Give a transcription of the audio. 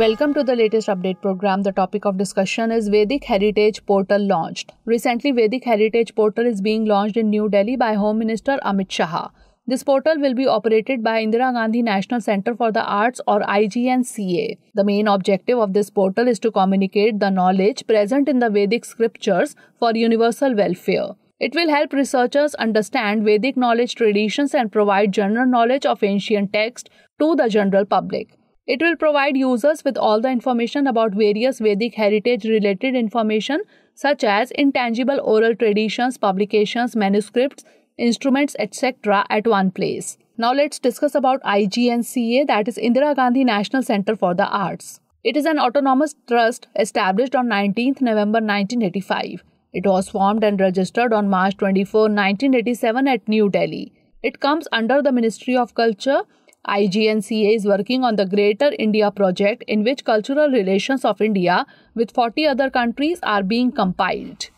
Welcome to the latest update program. The topic of discussion is Vedic Heritage Portal launched. Recently, Vedic Heritage Portal is being launched in New Delhi by Home Minister Amit Shah. This portal will be operated by Indira Gandhi National Center for the Arts or IGNCA. The main objective of this portal is to communicate the knowledge present in the Vedic scriptures for universal welfare. It will help researchers understand Vedic knowledge traditions and provide general knowledge of ancient texts to the general public. It will provide users with all the information about various Vedic heritage-related information such as intangible oral traditions, publications, manuscripts, instruments, etc. at one place. Now let's discuss about IGNCA, that is Indira Gandhi National Center for the Arts. It is an autonomous trust established on 19th November 1985. It was formed and registered on March 24, 1987 at New Delhi. It comes under the Ministry of Culture. IGNCA is working on the Greater India Project, in which cultural relations of India with 40 other countries are being compiled.